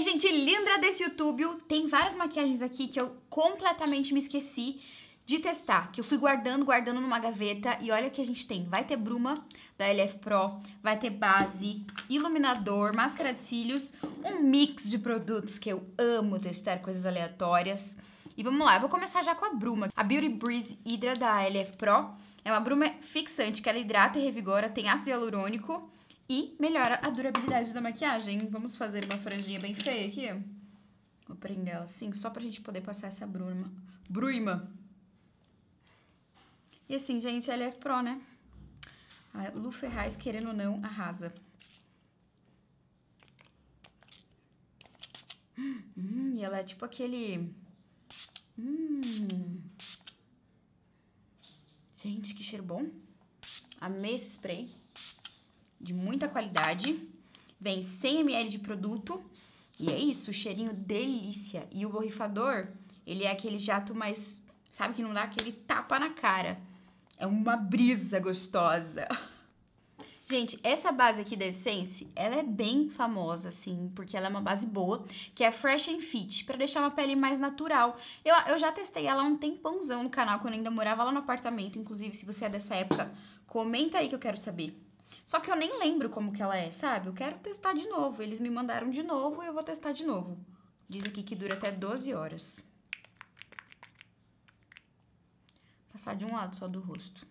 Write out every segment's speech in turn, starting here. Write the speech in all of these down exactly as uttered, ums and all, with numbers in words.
aí, gente, linda desse YouTube. Tem várias maquiagens aqui que eu completamente me esqueci de testar, que eu fui guardando, guardando numa gaveta. E olha o que a gente tem. Vai ter bruma da L F Pro, vai ter base, iluminador, máscara de cílios, um mix de produtos que eu amo testar coisas aleatórias. E vamos lá, eu vou começar já com a bruma. A Beauty Breeze Hydra da L F Pro é uma bruma fixante que ela hidrata e revigora, tem ácido hialurônico e melhora a durabilidade da maquiagem. Vamos fazer uma franjinha bem feia aqui. Vou prender ela assim, só pra gente poder passar essa bruma. Bruma! E assim, gente, ela é pro, né? A Lu Ferraz, querendo ou não, arrasa. Hum, e ela é tipo aquele... Hum. Gente, que cheiro bom. Amei esse spray. De muita qualidade. Vem cem mililitros de produto. E é isso, cheirinho delícia. E o borrifador, ele é aquele jato mais... Sabe que não dá aquele tapa na cara. É uma brisa gostosa. Gente, essa base aqui da Essence, ela é bem famosa, assim, porque ela é uma base boa, que é Fresh and Fit, pra deixar uma pele mais natural. Eu, eu já testei ela há um tempãozão no canal, quando eu ainda morava lá no apartamento. Inclusive, se você é dessa época, comenta aí que eu quero saber. Só que eu nem lembro como que ela é, sabe? Eu quero testar de novo. Eles me mandaram de novo e eu vou testar de novo. Diz aqui que dura até doze horas. Passar de um lado só do rosto.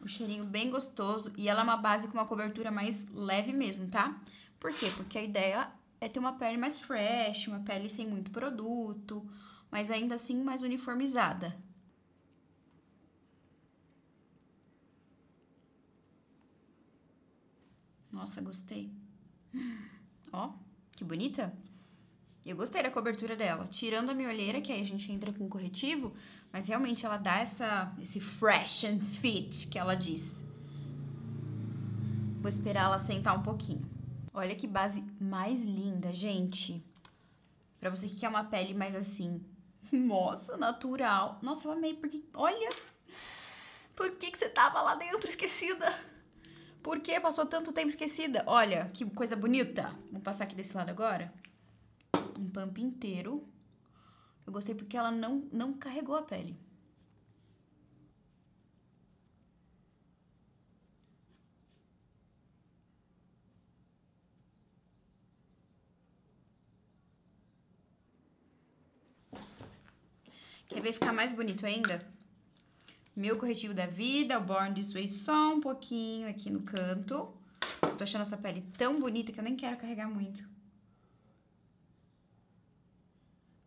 Um cheirinho bem gostoso. E ela é uma base com uma cobertura mais leve mesmo, tá? Por quê? Porque a ideia é ter uma pele mais fresh, uma pele sem muito produto, mas ainda assim mais uniformizada. Nossa, gostei. Ó, que bonita. Eu gostei da cobertura dela. Tirando a minha olheira, que aí a gente entra com corretivo, mas realmente ela dá essa, esse fresh and fit que ela diz. Vou esperar ela sentar um pouquinho. Olha que base mais linda, gente. Pra você que quer uma pele mais assim, nossa, natural. Nossa, eu amei, porque, olha, por que que você tava lá dentro esquecida? Por que passou tanto tempo esquecida? Olha, que coisa bonita. Vou passar aqui desse lado agora. Um pump inteiro. Eu gostei porque ela não, não carregou a pele. Quer ver ficar mais bonito ainda? Meu corretivo da vida, o Born This Way, só um pouquinho aqui no canto. Tô achando essa pele tão bonita que eu nem quero carregar muito.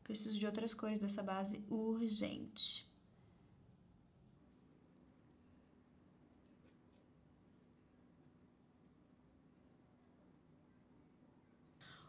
Preciso de outras cores dessa base urgente.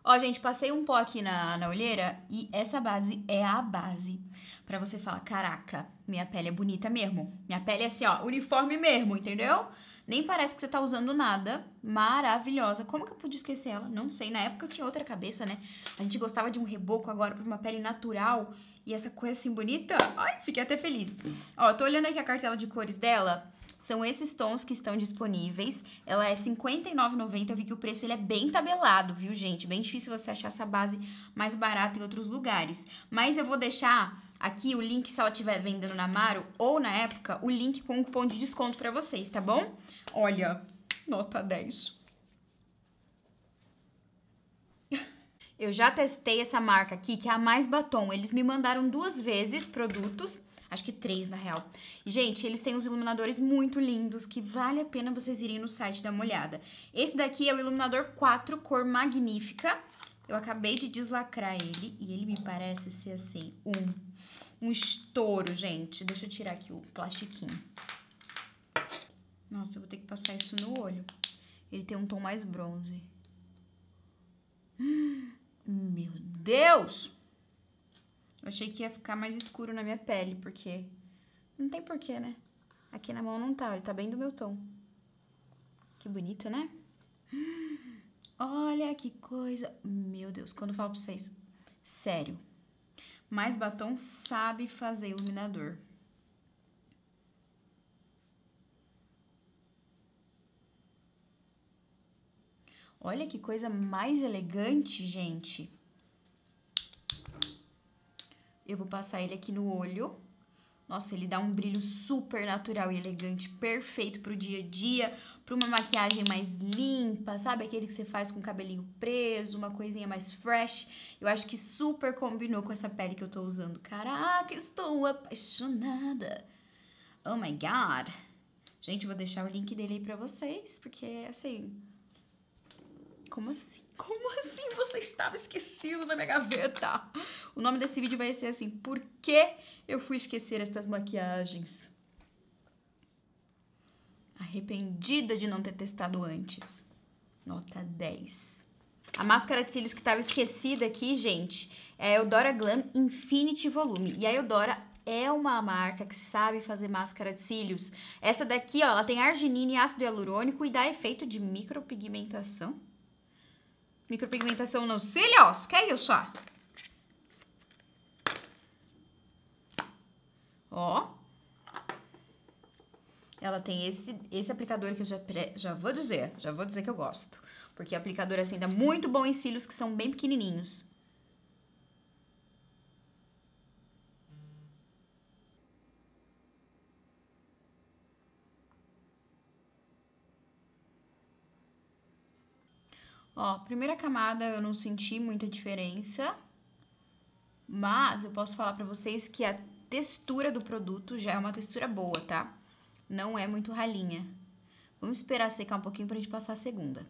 Ó, gente, passei um pó aqui na, na olheira e essa base é a base pra você falar, caraca, minha pele é bonita mesmo. Minha pele é assim, ó, uniforme mesmo, entendeu? Nem parece que você tá usando nada. Maravilhosa. Como que eu pude esquecer ela? Não sei, na época eu tinha outra cabeça, né? A gente gostava de um reboco agora pra uma pele natural e essa coisa assim bonita. Ai, fiquei até feliz. Ó, tô olhando aqui a cartela de cores dela. São esses tons que estão disponíveis. Ela é cinquenta e nove reais e noventa centavos. Eu vi que o preço ele é bem tabelado, viu, gente? Bem difícil você achar essa base mais barata em outros lugares. Mas eu vou deixar aqui o link, se ela estiver vendendo na Amaro ou na Época, o link com um cupom de desconto pra vocês, tá bom? Olha, nota dez. Eu já testei essa marca aqui, que é a Mais Batom. Eles me mandaram duas vezes produtos... Acho que três, na real. E, gente, eles têm uns iluminadores muito lindos que vale a pena vocês irem no site dar uma olhada. Esse daqui é o iluminador quatro, cor magnífica. Eu acabei de deslacrar ele e ele me parece ser, assim, um, um estouro, gente. Deixa eu tirar aqui o plastiquinho. Nossa, eu vou ter que passar isso no olho. Ele tem um tom mais bronze. Hum, meu Deus! Eu achei que ia ficar mais escuro na minha pele, porque... Não tem porquê, né? Aqui na mão não tá, ele tá bem do meu tom. Que bonito, né? Olha que coisa... Meu Deus, quando eu falo pra vocês... Sério. Mais Batom sabe fazer iluminador. Olha que coisa mais elegante, gente. Eu vou passar ele aqui no olho. Nossa, ele dá um brilho super natural e elegante, perfeito pro dia a dia, pra uma maquiagem mais limpa, sabe? Aquele que você faz com o cabelinho preso, uma coisinha mais fresh. Eu acho que super combinou com essa pele que eu tô usando. Caraca, estou apaixonada. Oh my God. Gente, eu vou deixar o link dele aí pra vocês, porque, assim... Como assim? Como assim você estava esquecido na minha gaveta? O nome desse vídeo vai ser assim, por que eu fui esquecer estas maquiagens? Arrependida de não ter testado antes. Nota dez. A máscara de cílios que estava esquecida aqui, gente, é a Eudora Glam Infinity Volume. E a Eudora é uma marca que sabe fazer máscara de cílios. Essa daqui, ó, ela tem arginina e ácido hialurônico e dá efeito de micropigmentação. Micropigmentação nos cílios, que é isso, ó. Ó. Ela tem esse, esse aplicador que eu já, pré, já vou dizer, já vou dizer que eu gosto. Porque o aplicador, assim, dá muito bom em cílios que são bem pequenininhos. Ó, primeira camada eu não senti muita diferença, mas eu posso falar pra vocês que a textura do produto já é uma textura boa, tá? Não é muito ralinha. Vamos esperar secar um pouquinho pra gente passar a segunda.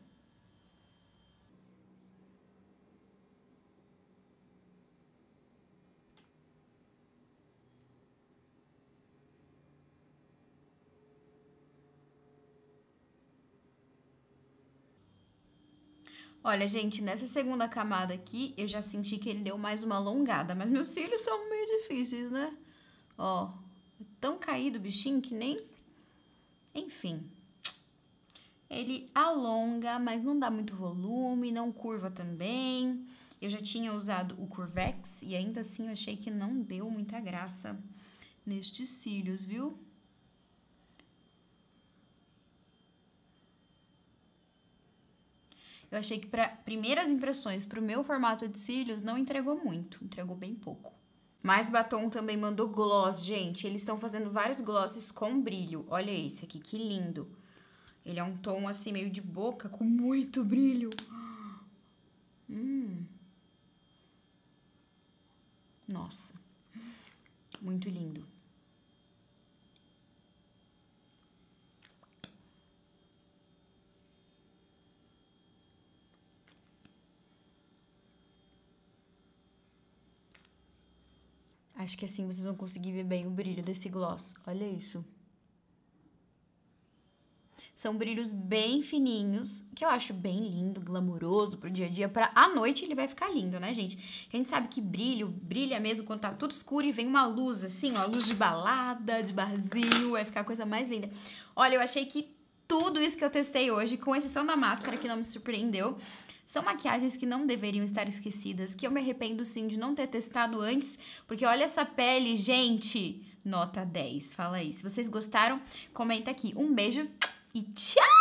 Olha, gente, nessa segunda camada aqui, eu já senti que ele deu mais uma alongada, mas meus cílios são meio difíceis, né? Ó, é tão caído o bichinho que nem... Enfim, ele alonga, mas não dá muito volume, não curva também. Eu já tinha usado o Curvex e ainda assim eu achei que não deu muita graça nestes cílios, viu? Eu achei que para primeiras impressões, pro meu formato de cílios, não entregou muito. Entregou bem pouco. Mais Batom também mandou gloss, gente. Eles estão fazendo vários glosses com brilho. Olha esse aqui, que lindo. Ele é um tom assim, meio de boca, com muito brilho. Hum. Nossa. Muito lindo. Acho que assim vocês vão conseguir ver bem o brilho desse gloss. Olha isso. São brilhos bem fininhos, que eu acho bem lindo, glamouroso pro dia a dia. Pra... À noite ele vai ficar lindo, né, gente? A gente sabe que brilho, brilha mesmo quando tá tudo escuro e vem uma luz assim, ó. Luz de balada, de barzinho, vai ficar a coisa mais linda. Olha, eu achei que tudo isso que eu testei hoje, com exceção da máscara, que não me surpreendeu... São maquiagens que não deveriam estar esquecidas, que eu me arrependo sim de não ter testado antes, porque olha essa pele, gente! Nota dez, fala aí. Se vocês gostaram, comenta aqui. Um beijo e tchau!